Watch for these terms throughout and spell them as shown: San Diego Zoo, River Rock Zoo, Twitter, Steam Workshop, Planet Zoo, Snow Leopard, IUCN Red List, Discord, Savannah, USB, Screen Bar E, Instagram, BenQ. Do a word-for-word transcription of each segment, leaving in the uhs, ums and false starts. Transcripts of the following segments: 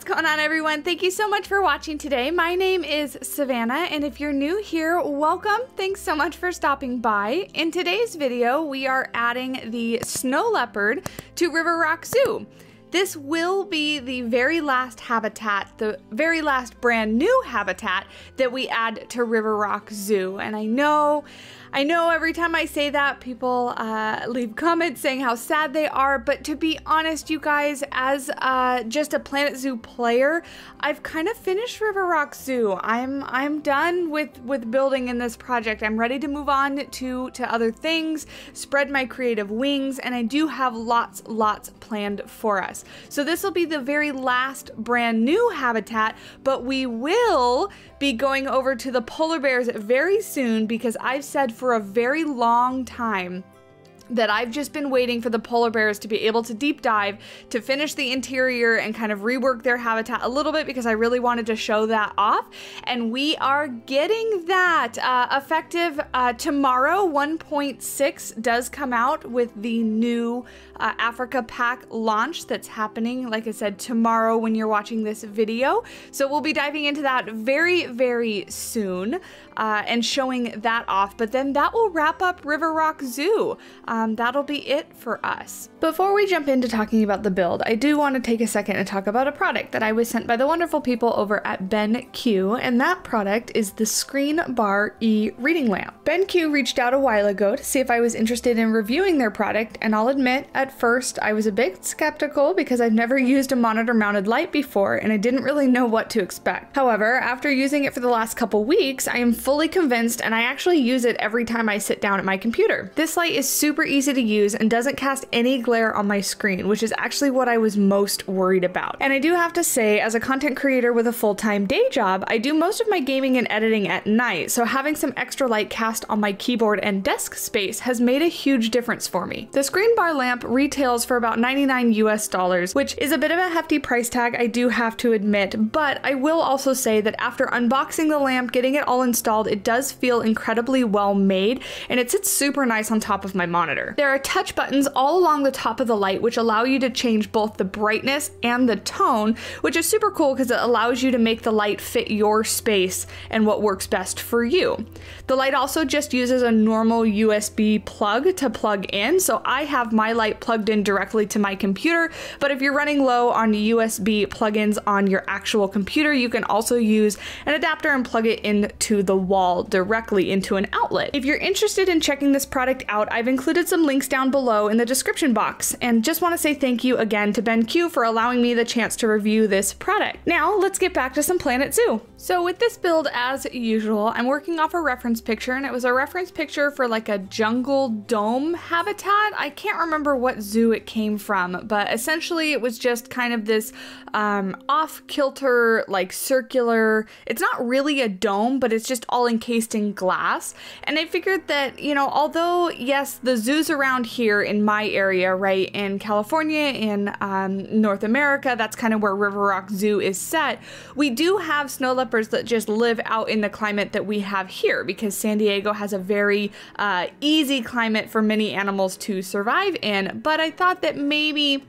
what's going on, everyone? Thank you so much for watching today. My name is Savannah, and if you're new here, welcome. Thanks so much for stopping by. In today's video, we are adding the snow leopard to River Rock Zoo. This will be the very last habitat, the very last brand new habitat that we add to River Rock Zoo. And I know, I know every time I say that, people uh, leave comments saying how sad they are, but to be honest, you guys, as uh, just a Planet Zoo player, I've kind of finished River Rock Zoo. I'm I'm done with, with building in this project. I'm ready to move on to, to other things, spread my creative wings, and I do have lots, lots planned for us. So this will be the very last brand new habitat, but we will be going over to the polar bears very soon, because I've said for a very long time that I've just been waiting for the polar bears to be able to deep dive, to finish the interior and kind of rework their habitat a little bit, because I really wanted to show that off. And we are getting that uh, effective uh, tomorrow. one point six does come out with the new uh, Africa pack launch that's happening, like I said, tomorrow when you're watching this video. So we'll be diving into that very, very soon uh, and showing that off. But then that will wrap up River Rock Zoo. Um, Um, that'll be it for us. Before we jump into talking about the build, I do want to take a second and talk about a product that I was sent by the wonderful people over at BenQ, and that product is the Screen Bar E reading lamp. BenQ reached out a while ago to see if I was interested in reviewing their product, and I'll admit, at first, I was a bit skeptical because I've never used a monitor-mounted light before, and I didn't really know what to expect. However, after using it for the last couple weeks, I am fully convinced, and I actually use it every time I sit down at my computer. This light is super easy to use and doesn't cast any glare on my screen, which is actually what I was most worried about. And I do have to say, as a content creator with a full-time day job, I do most of my gaming and editing at night, so having some extra light cast on my keyboard and desk space has made a huge difference for me. The Screen Bar lamp retails for about ninety-nine U S dollars, which is a bit of a hefty price tag, I do have to admit, but I will also say that after unboxing the lamp, getting it all installed, it does feel incredibly well made, and it sits super nice on top of my monitor. There are touch buttons all along the top of the light, which allow you to change both the brightness and the tone, which is super cool because it allows you to make the light fit your space and what works best for you. The light also just uses a normal U S B plug to plug in, so I have my light plugged in directly to my computer, but if you're running low on U S B plugins on your actual computer, you can also use an adapter and plug it into the wall directly into an outlet. If you're interested in checking this product out, I've included some links down below in the description box, and just want to say thank you again to BenQ for allowing me the chance to review this product. Now let's get back to some Planet Zoo. So with this build, as usual, I'm working off a reference picture, and it was a reference picture for like a jungle dome habitat. I can't remember what zoo it came from, but essentially it was just kind of this um, off-kilter, like circular, it's not really a dome, but it's just all encased in glass. And I figured that, you know, although yes, the zoo zoos around here in my area, right, in California, in um, North America, that's kind of where River Rock Zoo is set. We do have snow leopards that just live out in the climate that we have here, because San Diego has a very uh, easy climate for many animals to survive in, but I thought that maybe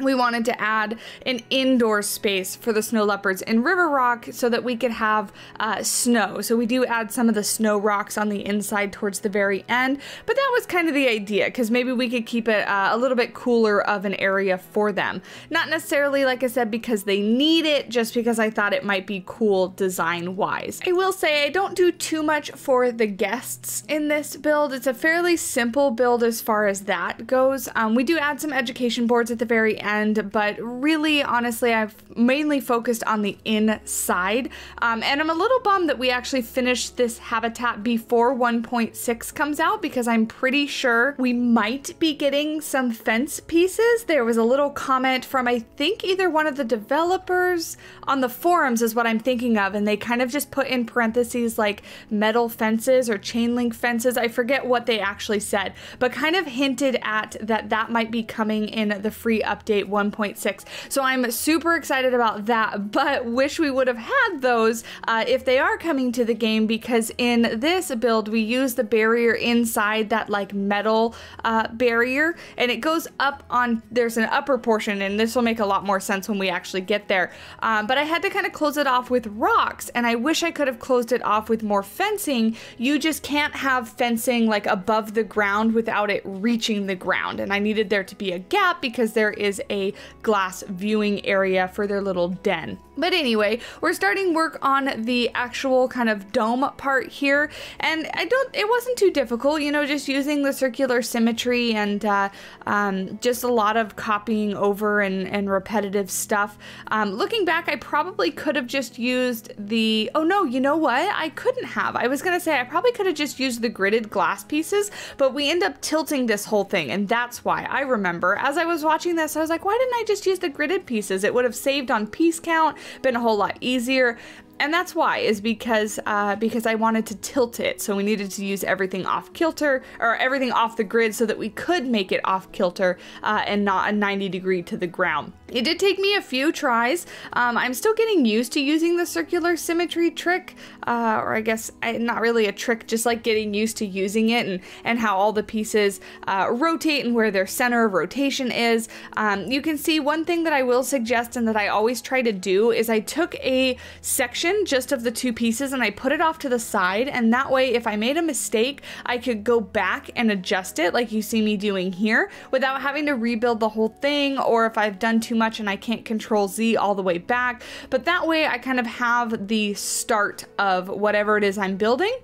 we wanted to add an indoor space for the snow leopards in River Rock so that we could have uh, snow. So we do add some of the snow rocks on the inside towards the very end, but that was kind of the idea, because maybe we could keep it uh, a little bit cooler of an area for them. Not necessarily, like I said, because they need it, just because I thought it might be cool design-wise. I will say I don't do too much for the guests in this build. It's a fairly simple build as far as that goes. Um, we do add some education boards at the very end, And, but really, honestly, I've mainly focused on the inside, um, and I'm a little bummed that we actually finished this habitat before one point six comes out, because I'm pretty sure we might be getting some fence pieces. There was a little comment from, I think, either one of the developers on the forums is what I'm thinking of, and they kind of just put in parentheses like metal fences or chain link fences. I forget what they actually said, but kind of hinted at that that might be coming in the free update update one point six. So I'm super excited about that, but wish we would have had those uh, if they are coming to the game, because in this build we use the barrier inside that like metal uh, barrier, and it goes up on, there's an upper portion, and this will make a lot more sense when we actually get there. Um, but I had to kind of close it off with rocks, and I wish I could have closed it off with more fencing. You just can't have fencing like above the ground without it reaching the ground, and I needed there to be a gap because there is a glass viewing area for their little den. But anyway, we're starting work on the actual kind of dome part here, and I don't, it wasn't too difficult, you know, just using the circular symmetry and uh, um, just a lot of copying over and, and repetitive stuff. Um, looking back, I probably could have just used the, oh no, you know what? I couldn't have. I was gonna say I probably could have just used the gridded glass pieces, but we end up tilting this whole thing, and that's why. I remember as I was watching this, I was like, why didn't I just use the gridded pieces? It would have saved on piece count, been a whole lot easier. And that's why, is because uh, because I wanted to tilt it, so we needed to use everything off kilter, or everything off the grid, so that we could make it off kilter uh, and not a ninety degree to the ground. It did take me a few tries. Um, I'm still getting used to using the circular symmetry trick, uh, or I guess I, not really a trick, just like getting used to using it, and, and how all the pieces uh, rotate and where their center of rotation is. Um, you can see one thing that I will suggest and that I always try to do is I took a section just of the two pieces and I put it off to the side, and that way if I made a mistake I could go back and adjust it like you see me doing here without having to rebuild the whole thing, or if I've done too much and I can't control Z all the way back. But that way I kind of have the start of whatever it is I'm building.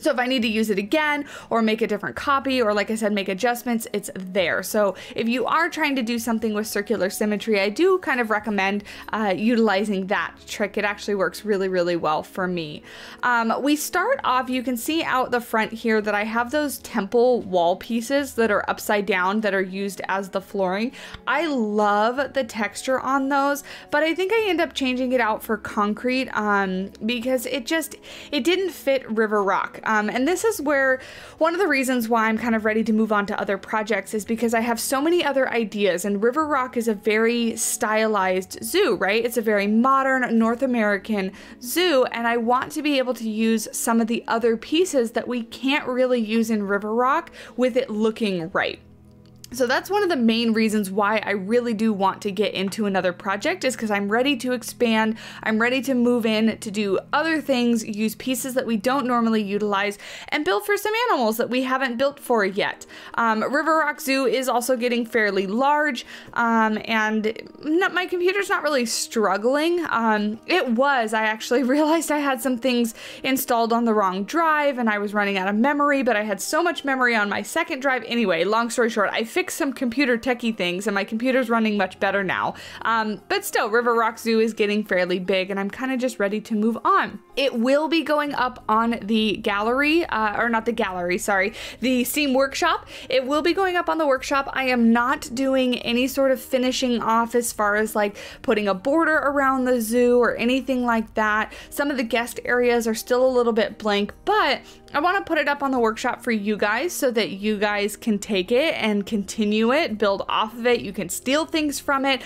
So if I need to use it again or make a different copy, or like I said, make adjustments, it's there. So if you are trying to do something with circular symmetry, I do kind of recommend uh, utilizing that trick. It actually works really, really well for me. Um, we start off, you can see out the front here that I have those temple wall pieces that are upside down that are used as the flooring. I love the texture on those, but I think I end up changing it out for concrete um, because it just, it didn't fit River Rock. Um, and this is where one of the reasons why I'm kind of ready to move on to other projects is because I have so many other ideas, and River Rock is a very stylized zoo, right? It's a very modern North American zoo, and I want to be able to use some of the other pieces that we can't really use in River Rock with it looking right. So that's one of the main reasons why I really do want to get into another project, is because I'm ready to expand, I'm ready to move in to do other things, use pieces that we don't normally utilize, and build for some animals that we haven't built for yet. Um, River Rock Zoo is also getting fairly large, um, and not, my computer's not really struggling. Um, it was, I actually realized I had some things installed on the wrong drive, and I was running out of memory, but I had so much memory on my second drive. Anyway, long story short, I fixed some computer techie things and my computer's running much better now. Um, but still, River Rock Zoo is getting fairly big, and I'm kind of just ready to move on. It will be going up on the gallery, uh, or not the gallery, sorry, the Steam Workshop. It will be going up on the workshop. I am not doing any sort of finishing off as far as like putting a border around the zoo or anything like that. Some of the guest areas are still a little bit blank, but I want to put it up on the workshop for you guys so that you guys can take it and continue it, build off of it. You can steal things from it.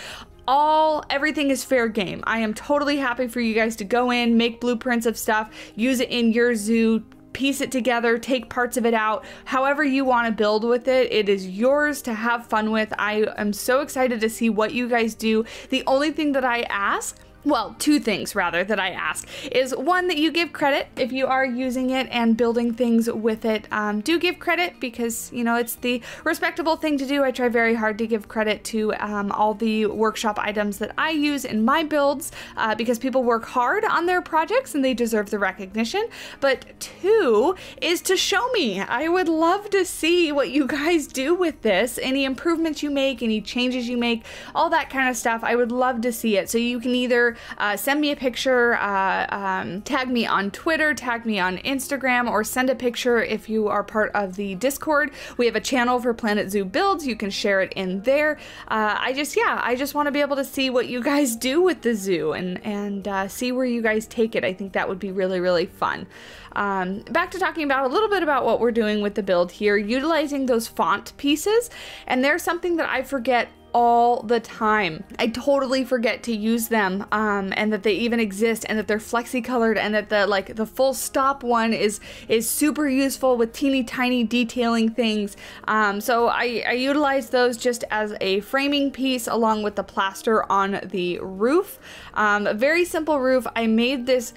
All, everything is fair game. I am totally happy for you guys to go in, make blueprints of stuff, use it in your zoo, piece it together, take parts of it out, however you want to build with it. It is yours to have fun with. I am so excited to see what you guys do. The only thing that I ask, well, two things rather that I ask, is one, that you give credit if you are using it and building things with it. Um, do give credit, because, you know, it's the respectable thing to do. I try very hard to give credit to um, all the workshop items that I use in my builds, uh, because people work hard on their projects and they deserve the recognition. But two is to show me. I would love to see what you guys do with this, any improvements you make, any changes you make, all that kind of stuff. I would love to see it. So you can either Uh, send me a picture, uh, um, tag me on Twitter, tag me on Instagram, or send a picture if you are part of the Discord. We have a channel for Planet Zoo Builds. You can share it in there. Uh, I just, yeah, I just want to be able to see what you guys do with the zoo, and, and uh, see where you guys take it. I think that would be really, really fun. Um, back to talking about a little bit about what we're doing with the build here, utilizing those font pieces. And there's something that I forget all the time. I totally forget to use them, um, and that they even exist, and that they're flexi-colored, and that the like the full stop one is is super useful with teeny tiny detailing things. Um, so I, I utilize those just as a framing piece along with the plaster on the roof. Um, a very simple roof. I made this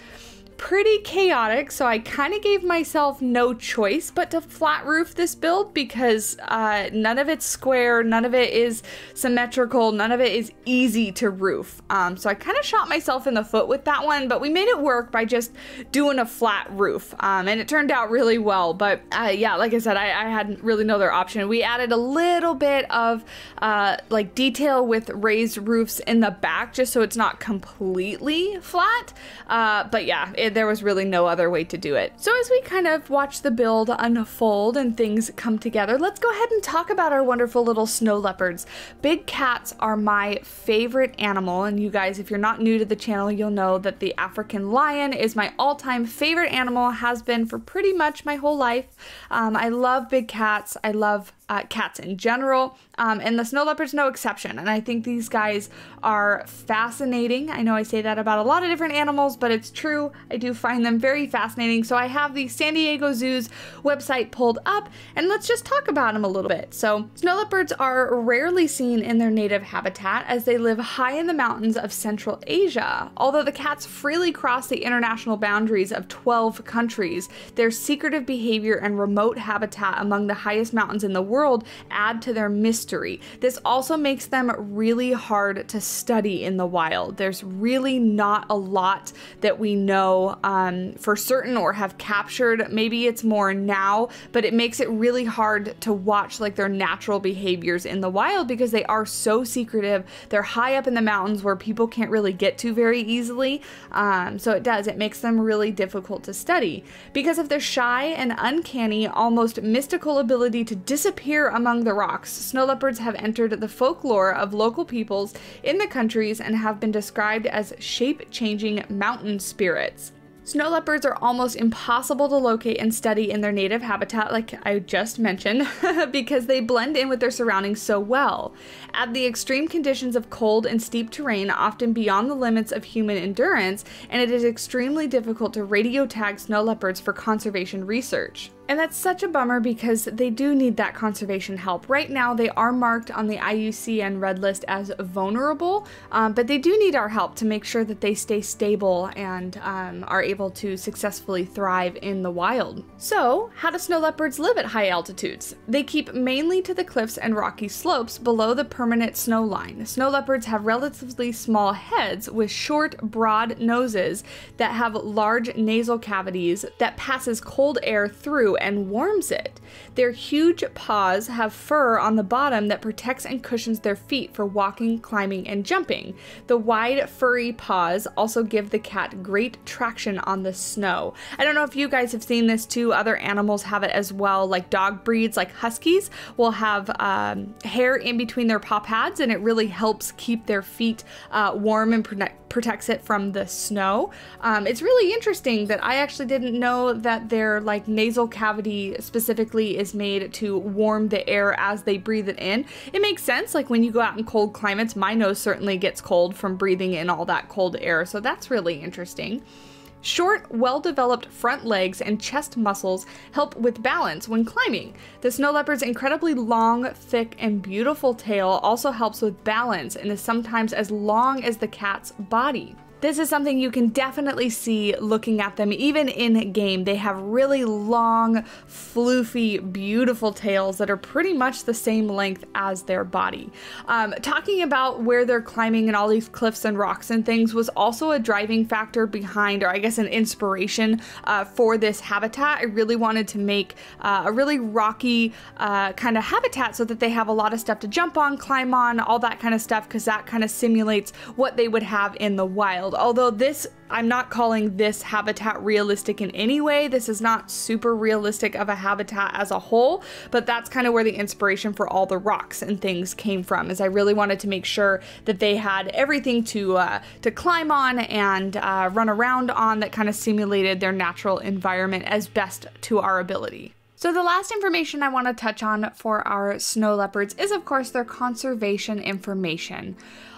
pretty chaotic, so I kind of gave myself no choice but to flat roof this build, because uh, none of it's square, none of it is symmetrical, none of it is easy to roof. Um, so I kind of shot myself in the foot with that one, but we made it work by just doing a flat roof, um, and it turned out really well. But uh, yeah, like I said, I, I had really no other option. We added a little bit of uh, like detail with raised roofs in the back, just so it's not completely flat, uh, but yeah, it there was really no other way to do it. So as we kind of watch the build unfold and things come together, let's go ahead and talk about our wonderful little snow leopards. Big cats are my favorite animal, and you guys, if you're not new to the channel, you'll know that the African lion is my all-time favorite animal, has been for pretty much my whole life. Um, I love big cats. I love Uh, cats in general, um, and the snow leopard's no exception, and I think these guys are fascinating. I know I say that about a lot of different animals, but it's true. I do find them very fascinating. So I have the San Diego Zoo's website pulled up, and let's just talk about them a little bit. So snow leopards are rarely seen in their native habitat, as they live high in the mountains of Central Asia. Although the cats freely cross the international boundaries of twelve countries, their secretive behavior and remote habitat among the highest mountains in the world World add to their mystery. This also makes them really hard to study in the wild. There's really not a lot that we know um, for certain or have captured. Maybe it's more now, but it makes it really hard to watch like their natural behaviors in the wild, because they are so secretive. They're high up in the mountains where people can't really get to very easily. Um, so it does, it makes them really difficult to study. Because of their shy and uncanny, almost mystical ability to disappear here among the rocks, snow leopards have entered the folklore of local peoples in the countries and have been described as shape-changing mountain spirits. Snow leopards are almost impossible to locate and study in their native habitat, like I just mentioned, because they blend in with their surroundings so well. Add the extreme conditions of cold and steep terrain, often beyond the limits of human endurance, and it is extremely difficult to radio tag snow leopards for conservation research. And that's such a bummer, because they do need that conservation help. Right now they are marked on the I U C N Red List as vulnerable, um, but they do need our help to make sure that they stay stable and um, are able to successfully thrive in the wild. So how do snow leopards live at high altitudes? They keep mainly to the cliffs and rocky slopes below the permanent snow line. Snow leopards have relatively small heads with short, broad noses that have large nasal cavities that passes cold air through and warms it. Their huge paws have fur on the bottom that protects and cushions their feet for walking, climbing, and jumping. The wide, furry paws also give the cat great traction on the snow. I don't know if you guys have seen this too. Other animals have it as well, like dog breeds, like huskies, will have um, hair in between their paw pads, and it really helps keep their feet uh, warm and protect protects it from the snow. Um, it's really interesting that I actually didn't know that their like nasal cavity specifically is made to warm the air as they breathe it in. It makes sense, like when you go out in cold climates, my nose certainly gets cold from breathing in all that cold air, so that's really interesting. Short, well-developed front legs and chest muscles help with balance when climbing. The snow leopard's incredibly long, thick, and beautiful tail also helps with balance and is sometimes as long as the cat's body. This is something you can definitely see looking at them, even in game. They have really long, floofy, beautiful tails that are pretty much the same length as their body. Um, talking about where they're climbing and all these cliffs and rocks and things was also a driving factor behind, or I guess an inspiration uh, for this habitat. I really wanted to make uh, a really rocky uh, kind of habitat so that they have a lot of stuff to jump on, climb on, all that kind of stuff, because that kind of simulates what they would have in the wild. Although this, I'm not calling this habitat realistic in any way. This is not super realistic of a habitat as a whole, but that's kind of where the inspiration for all the rocks and things came from, is I really wanted to make sure that they had everything to uh, to climb on and uh, run around on that kind of simulated their natural environment as best to our ability. So the last information I want to touch on for our snow leopards is, of course, their conservation information.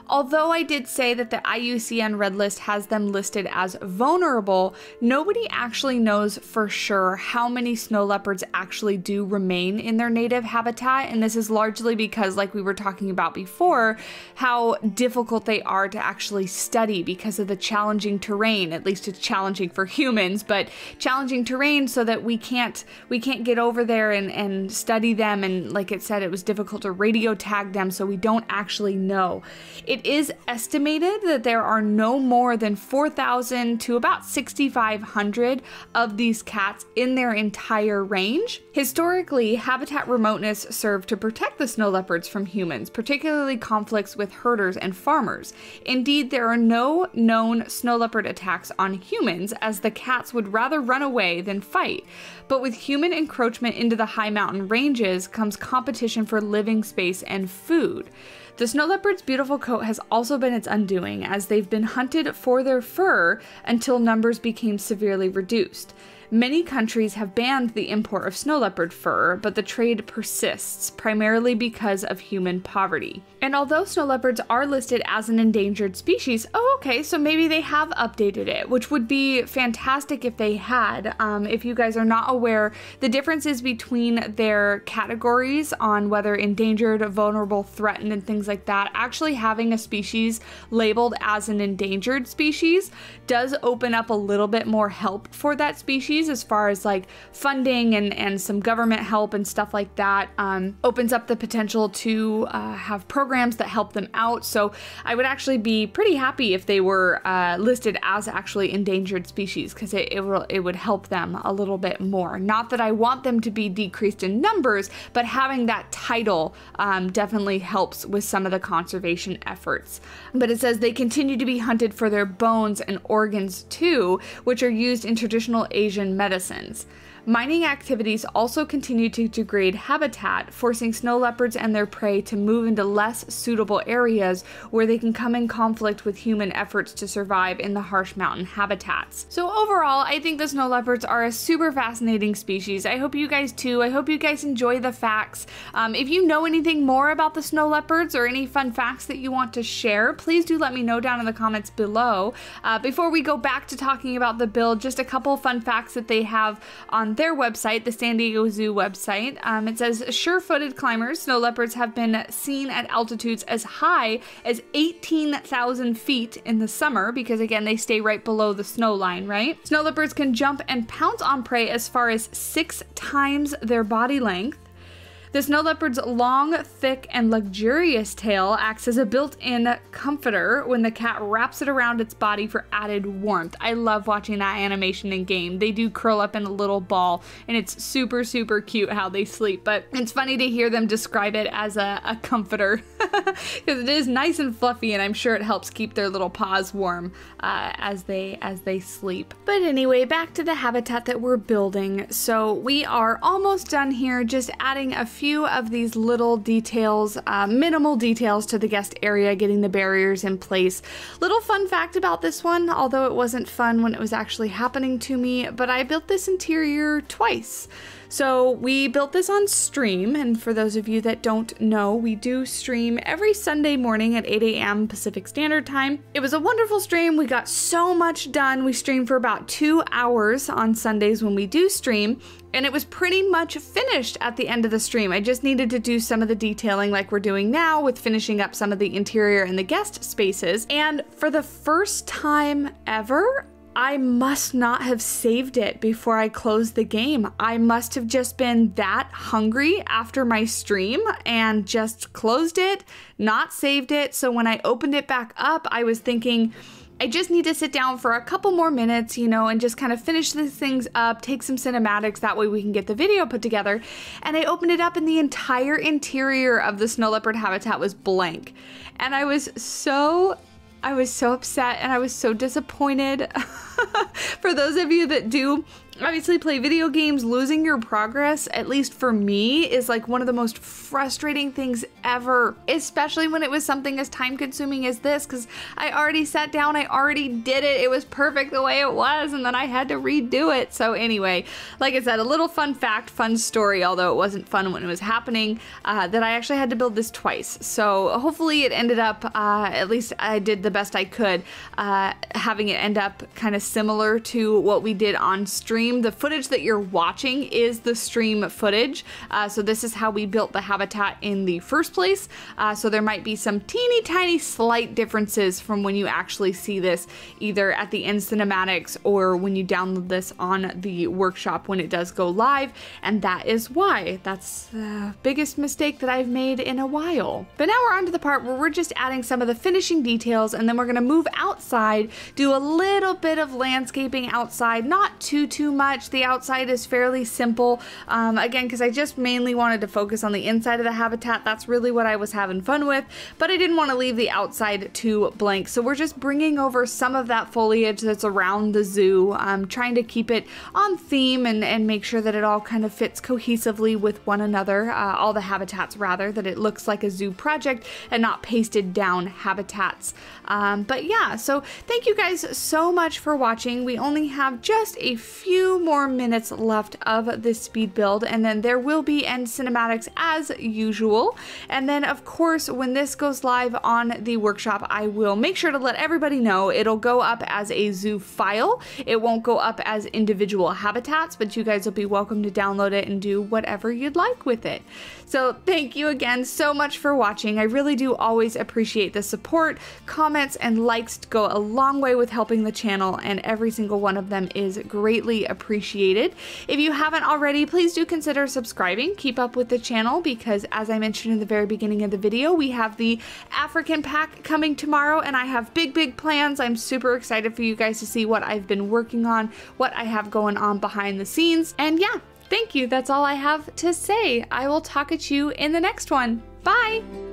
Although I did say that the I U C N Red List has them listed as vulnerable, nobody actually knows for sure how many snow leopards actually do remain in their native habitat, and this is largely because, like we were talking about before, how difficult they are to actually study because of the challenging terrain. At least it's challenging for humans, but challenging terrain so that we can't we can't get over there and, and study them, and like it said, it was difficult to radio tag them, so we don't actually know. It It is estimated that there are no more than four thousand to about sixty-five hundred of these cats in their entire range. Historically, habitat remoteness served to protect the snow leopards from humans, particularly conflicts with herders and farmers. Indeed, there are no known snow leopard attacks on humans, as the cats would rather run away than fight. But with human encroachment into the high mountain ranges comes competition for living space and food. The snow leopard's beautiful coat has also been its undoing, as they've been hunted for their fur until numbers became severely reduced. Many countries have banned the import of snow leopard fur, but the trade persists, primarily because of human poverty. And although snow leopards are listed as an endangered species, oh okay, so maybe they have updated it, which would be fantastic if they had. Um, if you guys are not aware, the differences between their categories on whether endangered, vulnerable, threatened, and things like that, actually having a species labeled as an endangered species does open up a little bit more help for that species, as far as like funding and, and some government help and stuff like that. Um, opens up the potential to uh, have programs that help them out. So I would actually be pretty happy if they were uh, listed as actually endangered species, because it, it, will, it would help them a little bit more. Not that I want them to be decreased in numbers, but having that title um, definitely helps with some of the conservation efforts. But it says they continue to be hunted for their bones and organs too, which are used in traditional Asian medicines. Mining activities also continue to degrade habitat, forcing snow leopards and their prey to move into less suitable areas where they can come in conflict with human efforts to survive in the harsh mountain habitats. So overall, I think the snow leopards are a super fascinating species. I hope you guys too. I hope you guys enjoy the facts. Um, if you know anything more about the snow leopards or any fun facts that you want to share, please do let me know down in the comments below. Uh, before we go back to talking about the build, just a couple fun facts that they have on their website, the San Diego Zoo website. Um, it says, sure-footed climbers, snow leopards have been seen at altitudes as high as eighteen thousand feet in the summer, because again, they stay right below the snow line, right? Snow leopards can jump and pounce on prey as far as six times their body length. The snow leopard's long, thick, and luxurious tail acts as a built-in comforter when the cat wraps it around its body for added warmth. I love watching that animation in game. They do curl up in a little ball, and it's super, super cute how they sleep, but it's funny to hear them describe it as a, a comforter, because it is nice and fluffy, and I'm sure it helps keep their little paws warm uh, as they as they sleep. But anyway, back to the habitat that we're building. So we are almost done here, just adding a few few of these little details, uh, minimal details to the guest area, getting the barriers in place. Little fun fact about this one, although it wasn't fun when it was actually happening to me, but I built this interior twice. So we built this on stream, and for those of you that don't know, we do stream every Sunday morning at eight A M Pacific Standard Time. It was a wonderful stream. We got so much done. We streamed for about two hours on Sundays when we do stream, and it was pretty much finished at the end of the stream. I just needed to do some of the detailing like we're doing now, with finishing up some of the interior and the guest spaces. And for the first time ever, I must not have saved it before I closed the game. I must have just been that hungry after my stream and just closed it, not saved it. So when I opened it back up, I was thinking, I just need to sit down for a couple more minutes, you know, and just kind of finish these things up, take some cinematics, that way we can get the video put together. And I opened it up and the entire interior of the snow leopard habitat was blank. And I was so, I was so upset, and I was so disappointed. For those of you that do obviously play video games, losing your progress, at least for me, is like one of the most frustrating things ever, especially when it was something as time consuming as this, because I already sat down, I already did it, it was perfect the way it was, and then I had to redo it. So anyway, like I said, a little fun fact, fun story, although it wasn't fun when it was happening, uh, that I actually had to build this twice. So hopefully it ended up, uh, at least I did the best I could, uh, having it end up kind of similar to what we did on stream. The footage that you're watching is the stream footage. Uh, so this is how we built the habitat in the first place. Uh, so there might be some teeny tiny slight differences from when you actually see this either at the end cinematics or when you download this on the workshop when it does go live. And that is why. That's the biggest mistake that I've made in a while. But now we're on to the part where we're just adding some of the finishing details, and then we're gonna move outside, do a little bit of landscaping outside, not too, too much. much. The outside is fairly simple, um, again, because I just mainly wanted to focus on the inside of the habitat. That's really what I was having fun with, but I didn't want to leave the outside too blank. So we're just bringing over some of that foliage that's around the zoo, um, trying to keep it on theme and, and make sure that it all kind of fits cohesively with one another, uh, all the habitats rather, that it looks like a zoo project and not pasted down habitats. Um, but yeah, so thank you guys so much for watching. We only have just a few more minutes left of this speed build, and then there will be end cinematics as usual. And then of course, when this goes live on the workshop, I will make sure to let everybody know. It'll go up as a zoo file. It won't go up as individual habitats, but you guys will be welcome to download it and do whatever you'd like with it. So thank you again so much for watching. I really do always appreciate the support. Comments and likes go a long way with helping the channel, and every single one of them is greatly appreciated. appreciated. If you haven't already, please do consider subscribing. Keep up with the channel because, as I mentioned in the very beginning of the video, we have the African pack coming tomorrow, and I have big, big plans. I'm super excited for you guys to see what I've been working on, what I have going on behind the scenes. And yeah, thank you. That's all I have to say. I will talk at you in the next one. Bye.